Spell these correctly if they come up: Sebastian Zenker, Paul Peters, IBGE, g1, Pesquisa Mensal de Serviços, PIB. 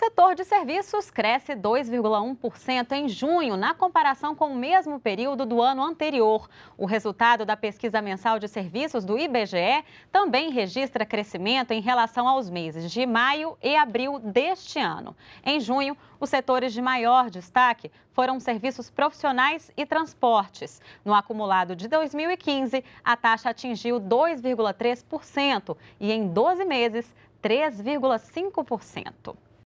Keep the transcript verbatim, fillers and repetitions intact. setor de serviços cresce dois vírgula um por cento em junho, na comparação com o mesmo período do ano anterior. O resultado da Pesquisa Mensal de Serviços do I B G E também registra crescimento em relação aos meses de maio e abril deste ano. Em junho, os setores de maior destaque foram serviços profissionais e transportes. No acumulado de dois mil e quinze, a taxa atingiu dois vírgula três por cento e em doze meses, três vírgula cinco por cento.